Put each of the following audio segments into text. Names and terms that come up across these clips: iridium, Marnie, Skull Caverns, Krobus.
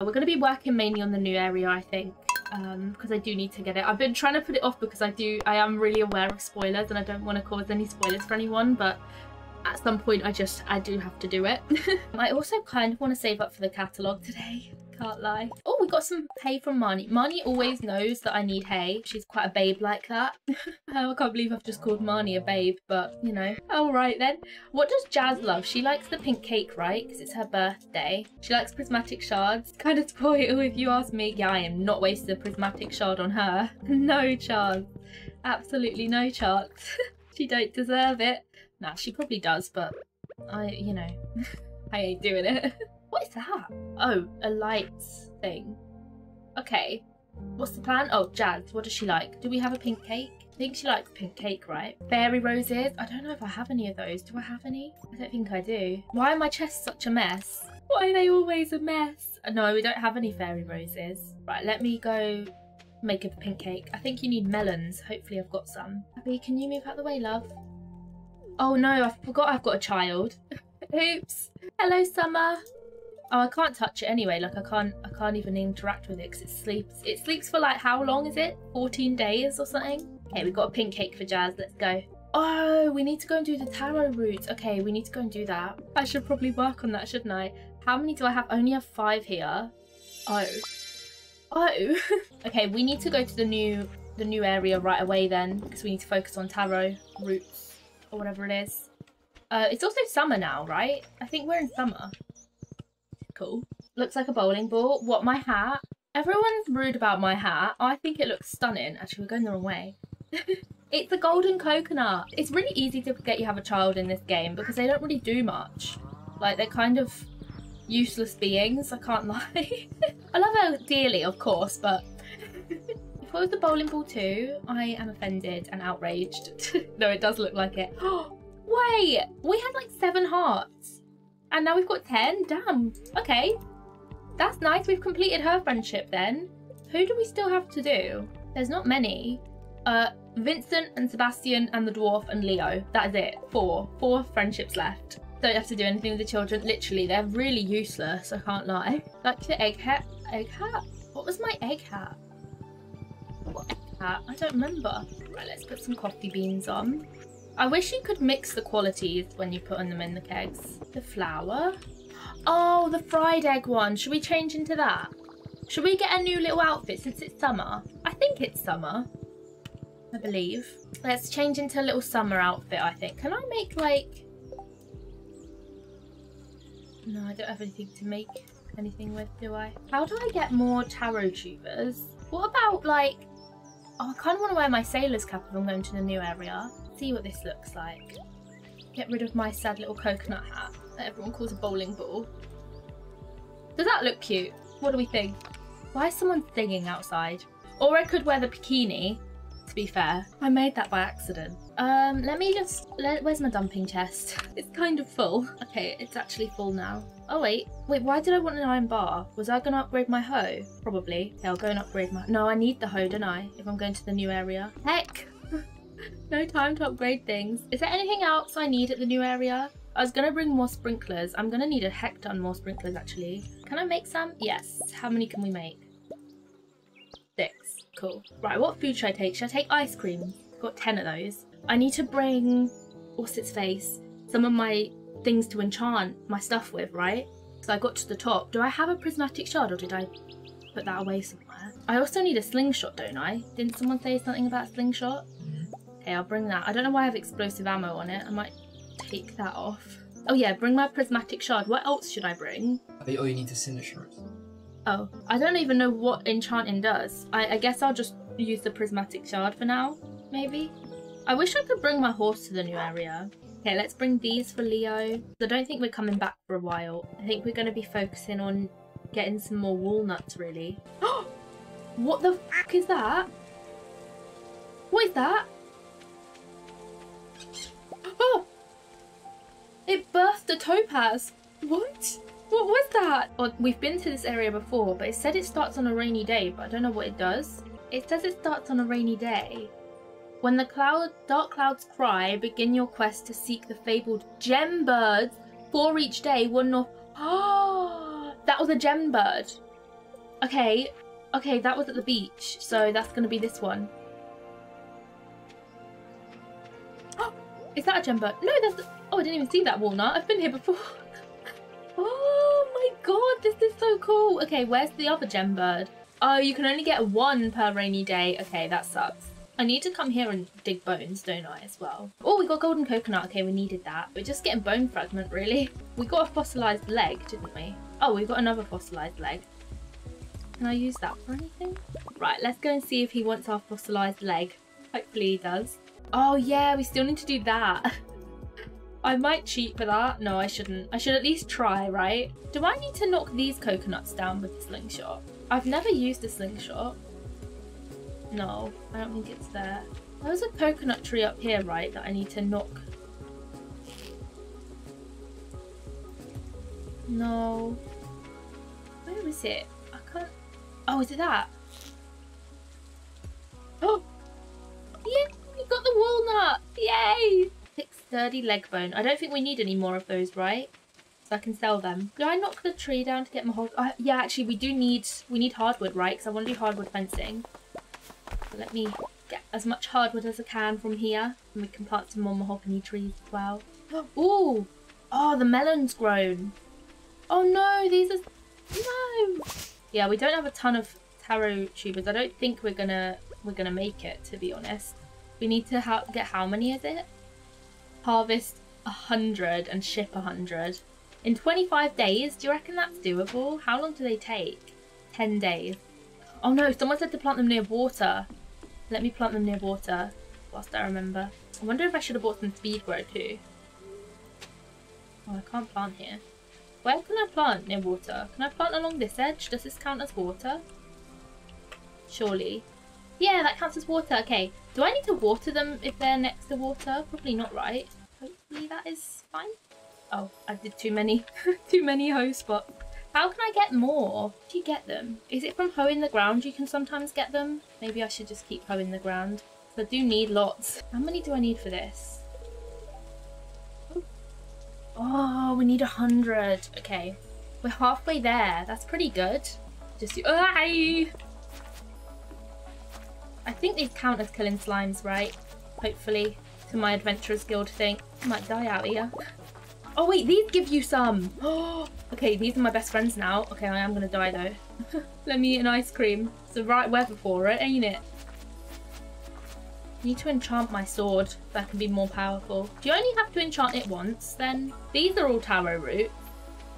We're going to be working mainly on the new area, I think, because I do need to get it. I've been trying to put it off because I am really aware of spoilers and I don't want to cause any spoilers for anyone, but at some point I do have to do it. I also kind of want to save up for the catalogue today, can't lie. Oh, we got some hay from Marnie. Marnie always knows that I need hay. She's quite a babe like that. I can't believe I've just called Marnie a babe, but you know. All right then. What does Jazz love? She likes the pink cake, right? Because it's her birthday. She likes prismatic shards. Kind of spoiled if you ask me. Yeah, I am not wasting a prismatic shard on her. No chance. Absolutely no chance. She don't deserve it. Nah, she probably does, but I, you know, I ain't doing it. What is that? Oh, a light thing. Okay. What's the plan? Oh, Jazz. What does she like? Do we have a pink cake? I think she likes pink cake, right? Fairy roses. I don't know if I have any of those. Do I have any? I don't think I do. Why are my chests such a mess? Why are they always a mess? No, we don't have any fairy roses. Right, let me go make up a pink cake. I think you need melons. Hopefully I've got some. Abby, can you move out the way, love? Oh no, I forgot I've got a child. Oops. Hello, Summer. Oh, I can't touch it anyway, like I can't even interact with it because it sleeps for like, how long is it? 14 days or something? Okay, we've got a pink cake for Jazz, let's go. Oh, we need to go and do the tarot route. Okay, we need to go and do that. I should probably work on that, shouldn't I? How many do I have? I only have 5 here. Oh. Okay, we need to go to the new area right away then, because we need to focus on tarot routes or whatever it is. It's also summer now, right? I think we're in summer. Cool. Looks like a bowling ball. What, my hat? Everyone's rude about my hat. I think it looks stunning. Actually, we're going the wrong way. It's a golden coconut. It's really easy to forget you have a child in this game because they don't really do much. Like, they're kind of useless beings, I can't lie. I love her dearly, of course, but if I was the bowling ball too, I am offended and outraged. No, it does look like it. Wait, we had like 7 hearts. And now we've got 10? Damn. Okay. That's nice. We've completed her friendship then. Who do we still have to do? There's not many. Vincent and Sebastian and the dwarf and Leo. That is it. 4 friendships left. Don't have to do anything with the children. Literally, they're really useless. I can't lie. Like the egg hat. Egg hat? What was my egg hat? What egg hat? I don't remember. Right, let's put some coffee beans on. I wish you could mix the qualities when you put them in the kegs. The flour. Oh, the fried egg one. Should we change into that? Should we get a new little outfit since it's summer? I think it's summer. I believe. Let's change into a little summer outfit, I think. Can I make like... No, I don't have anything to make anything with, do I? How do I get more tarot tubers? What about like... Oh, I kind of want to wear my sailor's cap if I'm going to the new area. See what this looks like. Get rid of my sad little coconut hat that everyone calls a bowling ball. Does that look cute? What do we think? Why is someone singing outside? Or I could wear the bikini, to be fair. I made that by accident. Let me just... Where's my dumping chest? It's kind of full. Okay, it's actually full now. Oh wait. Wait, why did I want an iron bar? Was I going to upgrade my hoe? Probably. Okay, I'll go and upgrade my... No, I need the hoe, don't I? If I'm going to the new area. Heck! No time to upgrade things. Is there anything else I need at the new area? I was going to bring more sprinklers. I'm going to need a heck ton more sprinklers, actually. Can I make some? Yes. How many can we make? 6. Cool. Right, what food should I take? Should I take ice cream? Got 10 of those. I need to bring... What's its face? Some of my things to enchant my stuff with, right? So I got to the top. Do I have a prismatic shard or did I put that away somewhere? I also need a slingshot, don't I? Didn't someone say something about slingshot? Okay, I'll bring that. I don't know why I have explosive ammo on it. I might take that off. Oh yeah, bring my prismatic shard. What else should I bring? I think all you need is cinder shards. Oh, I don't even know what enchanting does. I guess I'll just use the prismatic shard for now, maybe? I wish I could bring my horse to the new area. Okay, let's bring these for Leo. I don't think we're coming back for a while. I think we're going to be focusing on getting some more walnuts, really. What the fuck is that? What is that? Oh! It birthed a topaz. What? What was that? Oh, we've been to this area before, but it said it starts on a rainy day, but I don't know what it does. It says it starts on a rainy day. When the dark clouds cry, begin your quest to seek the fabled gem birds. 4 each day, 1 north. Oh, that was a gem bird. Okay, okay, that was at the beach, so that's going to be this one. Oh, is that a gem bird? No, that's... Oh, I didn't even see that walnut. I've been here before. Oh my god, this is so cool. Okay, where's the other gem bird? Oh, you can only get one per rainy day. Okay, that sucks. I need to come here and dig bones, don't I, as well? Oh, we got golden coconut. Okay, we needed that. We're just getting bone fragment, really. We got a fossilised leg, didn't we? Oh, we've got another fossilised leg. Can I use that for anything? Right, let's go and see if he wants our fossilised leg. Hopefully he does. Oh yeah, we still need to do that. I might cheat for that. No, I shouldn't. I should at least try, right? Do I need to knock these coconuts down with the slingshot? I've never used a slingshot. No, I don't think it's there. There was a coconut tree up here, right, that I need to knock. No. Where is it? I can't... Oh, is it that? Oh! Yeah, we got the walnut! Yay! Thick sturdy leg bone. I don't think we need any more of those, right? So I can sell them. Do I knock the tree down to get mahogany? Yeah, actually, we need hardwood, right? Because I want to do hardwood fencing. Let me get as much hardwood as I can from here. And we can plant some more mahogany trees as well. Ooh! Oh, the melon's grown. Oh no, these are... No! Yeah, we don't have a ton of taro tubers. I don't think we're gonna make it, to be honest. We need to get... How many is it? Harvest 100 and ship 100. In 25 days? Do you reckon that's doable? How long do they take? 10 days. Oh no, someone said to plant them near water. Let me plant them near water, whilst I remember. I wonder if I should have bought some speed grow too. Oh, I can't plant here. Where can I plant near water? Can I plant along this edge? Does this count as water? Surely. Yeah, that counts as water. Okay, do I need to water them if they're next to water? Probably not, right? Hopefully that is fine. Oh, I did too many. Too many hoe spots. How can I get more? How do you get them? Is it from hoeing the ground you can sometimes get them? Maybe I should just keep hoeing the ground. I do need lots. How many do I need for this? Oh, we need 100. Okay. We're halfway there. That's pretty good. Just... I think these count as killing slimes, right? Hopefully. To my Adventurers Guild thing. I might die out here. Oh wait, these give you some. Oh, okay, these are my best friends now. Okay, I am gonna die though. Let me eat an ice cream. It's the right weather for it, ain't it? I need to enchant my sword so I can be more powerful. Do you only have to enchant it once then? These are all taro root.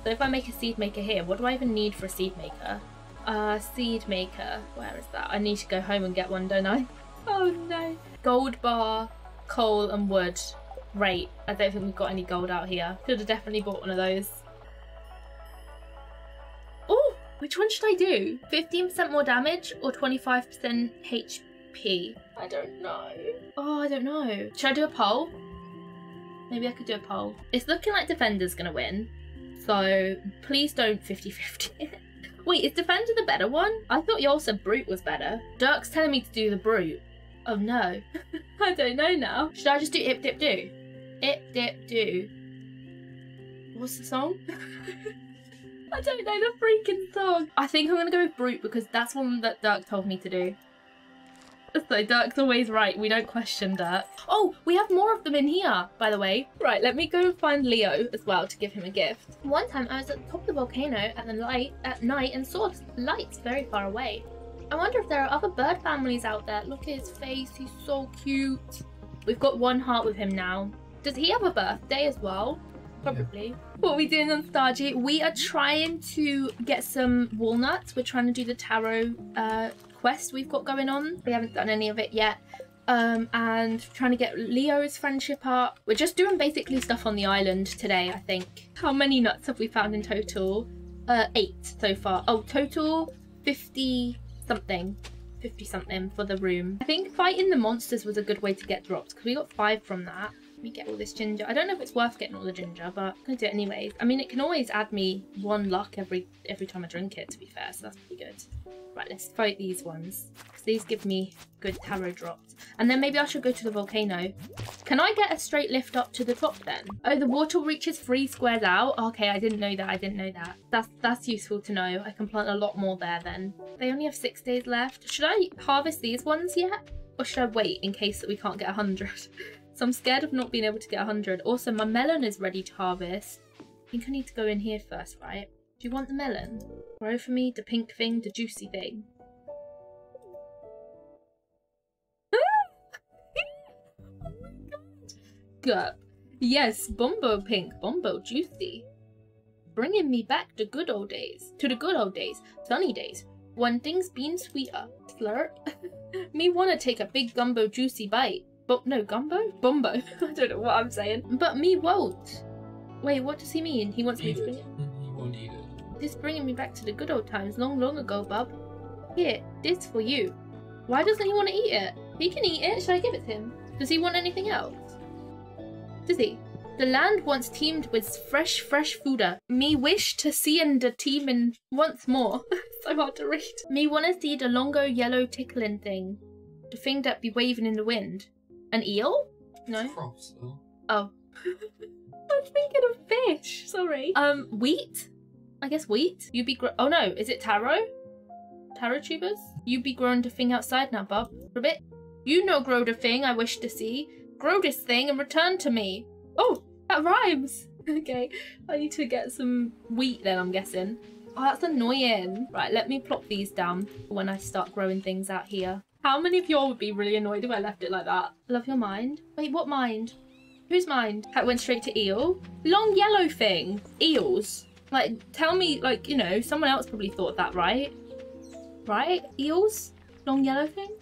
So if I make a seed maker here, what do I even need for a seed maker? Seed maker, where is that? I need to go home and get one, don't I? Oh no. Gold bar, coal and wood. Great. I don't think we've got any gold out here. Should have definitely bought one of those. Oh, which one should I do? 15% more damage or 25% HP? I don't know. Oh, I don't know. Should I do a poll? Maybe I could do a poll. It's looking like Defender's gonna win. So please don't 50-50. Wait, is Defender the better one? I thought y'all said Brute was better. Dirk's telling me to do the Brute. Oh no. I don't know now. Should I just do Ip Dip Do? Ip Dip Do. What's the song? I don't know the freaking song. I think I'm gonna go with Brute because that's one that Dirk told me to do. So Dirk's always right. We don't question Dirk. Oh, we have more of them in here, by the way. Right, let me go find Leo as well to give him a gift. One time I was at the top of the volcano at night and saw lights very far away. I wonder if there are other bird families out there. Look at his face, he's so cute. We've got one heart with him now. Does he have a birthday as well? Probably. Yeah. What are we doing on Stargy? We are trying to get some walnuts. We're trying to do the taro quest we've got going on. We haven't done any of it yet. And trying to get Leo's friendship up. We're just doing basically stuff on the island today, I think. How many nuts have we found in total? 8 so far. Oh, total 50 something for the room. I think fighting the monsters was a good way to get drops because we got 5 from that. Let me get all this ginger. I don't know if it's worth getting all the ginger, but I'm going to do it anyways. I mean, it can always add me one luck every time I drink it, to be fair, so that's pretty good. Right, let's fight these ones, because these give me good tarot drops. And then maybe I should go to the volcano. Can I get a straight lift up to the top then? Oh, the water reaches 3 squares out. Okay, I didn't know that, I didn't know that. That's useful to know. I can plant a lot more there then. They only have 6 days left. Should I harvest these ones yet? Or should I wait in case that we can't get 100? So I'm scared of not being able to get 100. Also, my melon is ready to harvest. I think I need to go in here first, right? Do you want the melon? Grow for me, the pink thing, the juicy thing. Up. Yes, Bombo Pink, Bombo Juicy. Bringing me back to good old days. To the good old days. Sunny days. When things been sweeter. Slurp. Me wanna take a big gumbo juicy bite. But no, gumbo? Bombo. I don't know what I'm saying. But me won't. Wait, what does he mean? He wants me to bring it? He won't eat it. This bringing me back to the good old times long, long ago, bub. Here, this for you. Why doesn't he want to eat it? He can eat it. Should I give it to him? Does he want anything else? Does he? The land once teemed with fresh fooder. Me wish to see in the teeming once more. So hard to read. Me wanna see the longo yellow tickling thing. The thing that be waving in the wind. An eel? No? Cross, though. Oh. I'm thinking of fish. Sorry. Wheat? I guess wheat? You be grow- oh no, is it taro? Taro tubers? You be growing the thing outside now, bub. Ribbit? You no grow the thing I wish to see. Grow this thing and return to me. Oh, that rhymes. Okay, I need to get some wheat then, I'm guessing. Oh, that's annoying. Right, let me plop these down when I start growing things out here. How many of y'all would be really annoyed if I left it like that? Love your mind. Wait, what mind? Whose mind? That went straight to eel. Long yellow thing. Eels. Like, tell me, like, you know, someone else probably thought that, right? Right? Eels? Long yellow thing?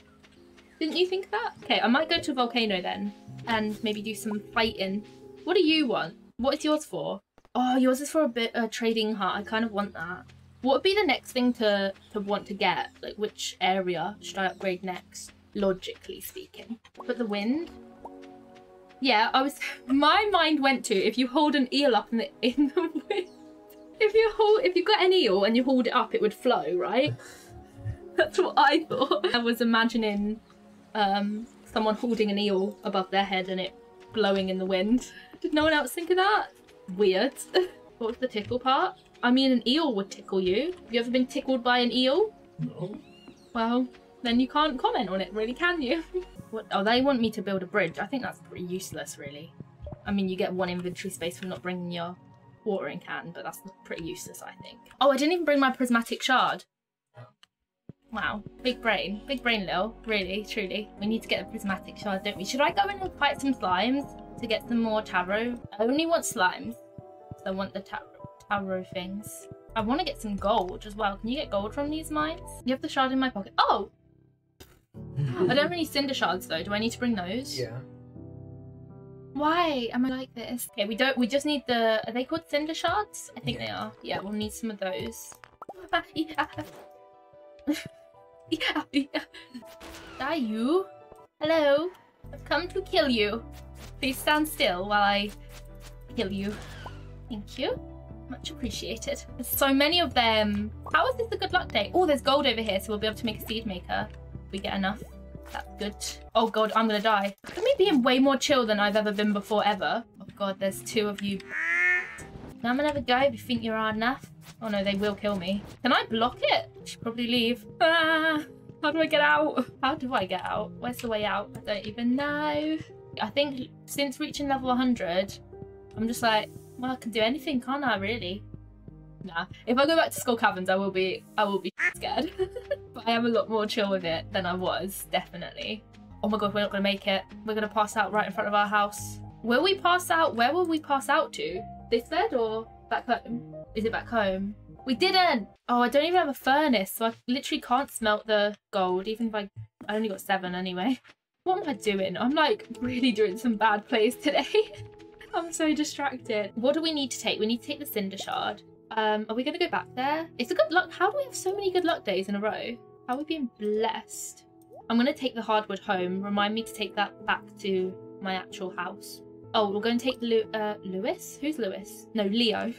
Didn't you think that? Okay, I might go to a volcano then and maybe do some fighting. What do you want? What is yours for? Oh, yours is for a bit trading hut. I kind of want that. What would be the next thing to want to get? Like, which area should I upgrade next? Logically speaking. But the wind? Yeah, I was... My mind went to if you hold an eel up in the wind. If you got an eel and you hold it up, it would flow, right? That's what I thought. I was imagining... someone holding an eel above their head and it blowing in the wind. Did no one else think of that? Weird. What was the tickle part? I mean, an eel would tickle you. Have you ever been tickled by an eel? No. Well, then you can't comment on it, really, can you? What? Oh, they want me to build a bridge. I think that's pretty useless, really. I mean, you get one inventory space from not bringing your watering can, but that's pretty useless, I think. Oh, I didn't even bring my prismatic shard. Wow, big brain Lil, really, truly. We need to get the prismatic shards, don't we? Should I go in and fight some slimes to get some more taro? I only want slimes, so I want the taro things. I want to get some gold as well. Can you get gold from these mines? You have the shard in my pocket. Oh! I don't have any cinder shards though, do I need to bring those? Yeah. Why am I like this? Okay, we just need the, are they called cinder shards? I think they are. Yeah, we'll need some of those. Yeah. Are you? Hello? I've come to kill you. Please stand still while I kill you. Thank you. Much appreciated. There's so many of them. How is this a good luck day? Oh, there's gold over here, so we'll be able to make a seed maker. If we get enough. That's good. Oh god, I'm gonna die. Look at me being way more chill than I've ever been before ever. Oh god, there's 2 of you. Now I'm gonna have a go if you think you're hard enough. Oh no, they will kill me. Can I block it? I should probably leave. Ah, how do I get out? How do I get out? Where's the way out? I don't even know. I think since reaching level 100, I'm just like, well, I can do anything, can't I, really? Nah. If I go back to Skull Caverns, I will be scared. But I am a lot more chill with it than I was, definitely. Oh my god, we're not gonna make it. We're gonna pass out right in front of our house. Will we pass out? Where will we pass out to? This bed or back home? Is it back home? We didn't! Oh, I don't even have a furnace, so I literally can't smelt the gold, even if I only got 7 anyway. What am I doing? I'm like really doing some bad plays today. I'm so distracted. What do we need to take? We need to take the cinder shard. Are we gonna go back there? It's a good luck. How do we have so many good luck days in a row? How are we being blessed? I'm gonna take the hardwood home. Remind me to take that back to my actual house. Oh, we're going to take Lewis? Who's Lewis? No, Leo.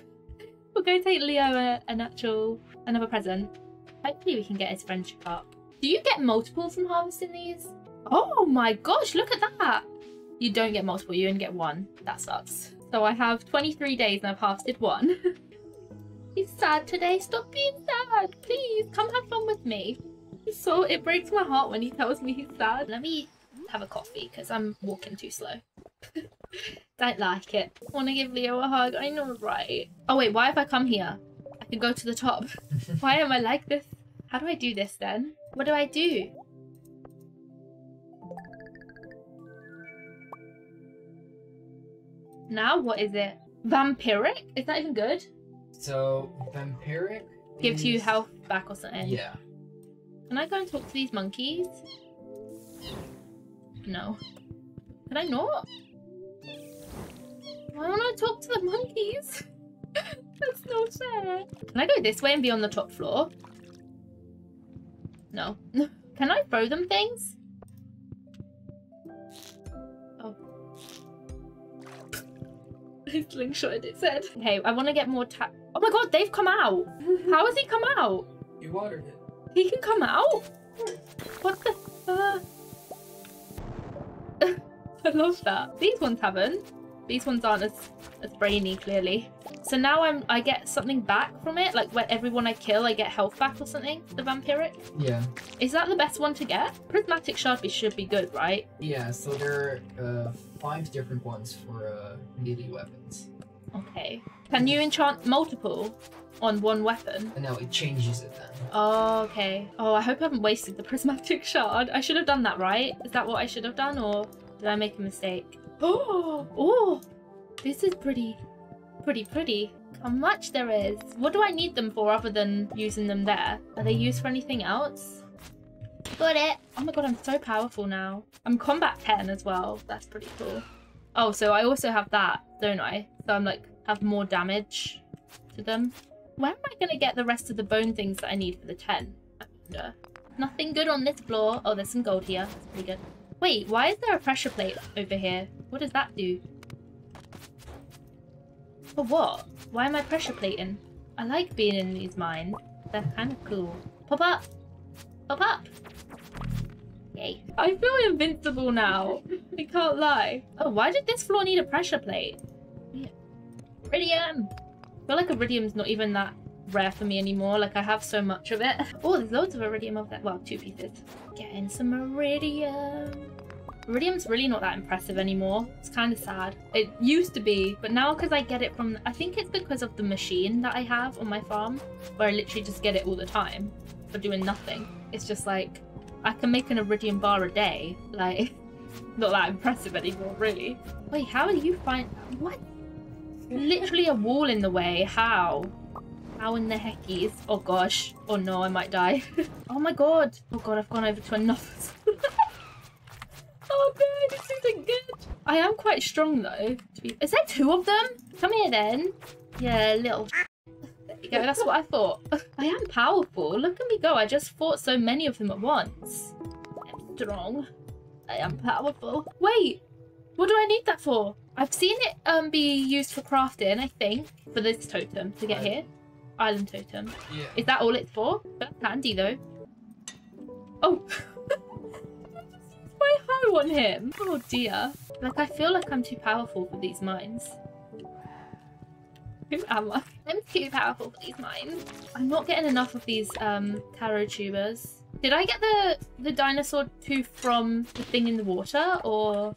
We're going to take Leo another present. Hopefully we can get his friendship up. Do you get multiple from harvesting these? Oh my gosh, look at that. You don't get multiple, you only get one. That sucks. So I have 23 days and I've harvested one. He's sad today. Stop being sad. Please, come have fun with me. So it breaks my heart when he tells me he's sad. Let me have a coffee because I'm walking too slow. Don't like it. I want to give Leo a hug. I know, right? Oh wait, why have I come here? I can go to the top. Why am I like this? How do I do this then? What do I do? Now, what is it? Vampiric? Is that even good? So, vampiric gives you health back or something. Yeah. Can I go and talk to these monkeys? No. Can I not? Why won't I talk to the monkeys? That's not fair. Can I go this way and be on the top floor? No. Can I throw them things? Oh. I slingshotted its head. Okay, I want to get more tap. Oh my god, they've come out. How has he come out? You watered it. He can come out? What the? I love that. These ones haven't. These ones aren't as brainy, clearly. So now I get something back from it. Like when everyone I kill, I get health back or something. The vampiric. Yeah. Is that the best one to get? Prismatic shard should be good, right? Yeah. So there are 5 different ones for melee weapons. Okay. Can you enchant multiple on one weapon? No, it changes it then. Oh, okay. Oh, I hope I haven't wasted the prismatic shard. I should have done that, right? Is that what I should have done, or did I make a mistake? Oh, oh, this is pretty. How much there is. What do I need them for other than using them there? Are they used for anything else? Got it. Oh my god, I'm so powerful now. I'm combat 10 as well. That's pretty cool. Oh, so I also have that, don't I? So I'm like, have more damage to them. Where am I going to get the rest of the bone things that I need for the 10? I wonder. Nothing good on this floor. Oh, there's some gold here. That's pretty good. Wait, why is there a pressure plate over here? What does that do? For what? Why am I pressure plating? I like being in these mines. They're kind of cool. Pop up! Pop up! Yay. I feel invincible now. I can't lie. Oh, why did this floor need a pressure plate? Yeah. Iridium! I feel like iridium's not even that rare for me anymore. Like, I have so much of it. Oh, there's loads of iridium over there. Well, 2 pieces. Getting some iridium. Iridium's really not that impressive anymore. It's kind of sad. It used to be, but now because I get it from... I think it's because of the machine that I have on my farm, where I literally just get it all the time for doing nothing. It's just like, I can make an iridium bar a day. Like, not that impressive anymore, really. Wait, how do you find... What? Literally a wall in the way. How? How in the heckies? Oh gosh. Oh no, I might die. Oh my god. Oh god, I've gone over to another... Oh god, this isn't good. I am quite strong though. Is there 2 of them? Come here then. Yeah, little. There you go, that's what I thought. I am powerful. Look at me go. I just fought so many of them at once. I'm strong. I am powerful. Wait, what do I need that for? I've seen it be used for crafting, I think, for this totem to get here. Island totem. Yeah. Is that all it's for? That's handy though. Oh. My hoe on him. Oh dear. Like, I feel like I'm too powerful for these mines. Who am I? I'm too powerful for these mines. I'm not getting enough of these taro tubers. Did I get the dinosaur tooth from the thing in the water or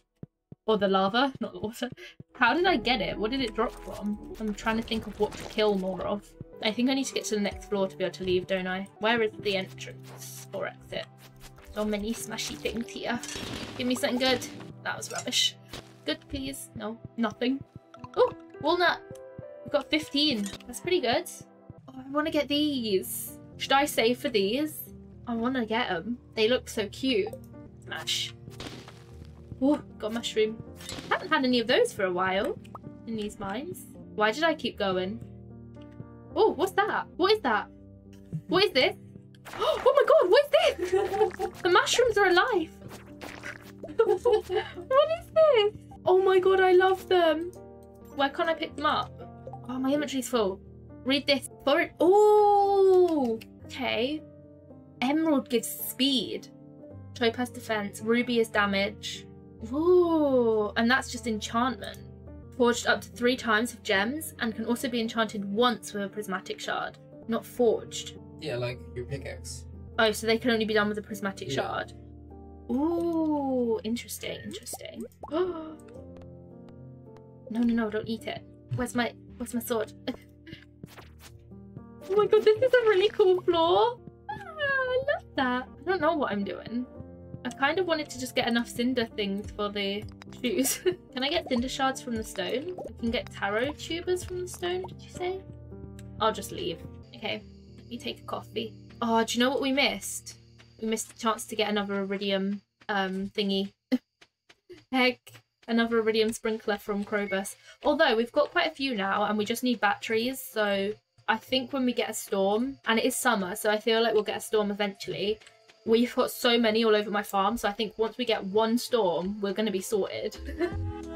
the lava? Not the water. How did I get it? What did it drop from? I'm trying to think of what to kill more of. I think I need to get to the next floor to be able to leave, don't I? Where is the entrance or exit? So many smashy things here. Give me something good. That was rubbish. Good, please. No, nothing. Oh, walnut. We've got 15. That's pretty good. Oh, I want to get these. Should I save for these? I want to get them. They look so cute. Smash. Oh, got a mushroom. I haven't had any of those for a while in these mines. Why did I keep going? Oh, what's that? What is that? What is this? Oh my god, what is this? The mushrooms are alive. What is this? Oh my god, I love them. Why can't I pick them up? Oh, my inventory's full. Read this. Oh, okay. Emerald gives speed. Topaz defense. Ruby is damage. Ooh, and that's just enchantment. Forged up to 3 times with gems and can also be enchanted once with a prismatic shard. Not forged. Yeah, like your pickaxe. Oh, so they can only be done with a prismatic shard. Ooh, interesting, interesting. Oh. No, no, no, don't eat it. Where's my sword? Oh my god, this is a really cool floor. Ah, I love that. I don't know what I'm doing. I kind of wanted to just get enough cinder things for the shoes. Can I get cinder shards from the stone? I can get taro tubers from the stone, did you say? I'll just leave. Okay, let me take a coffee. Oh, do you know what we missed? We missed the chance to get another iridium thingy. Heck, another iridium sprinkler from Krobus. Although we've got quite a few now and we just need batteries. So I think when we get a storm, and it is summer, so I feel like we'll get a storm eventually. We've got so many all over my farm, so I think once we get one storm, we're going to be sorted.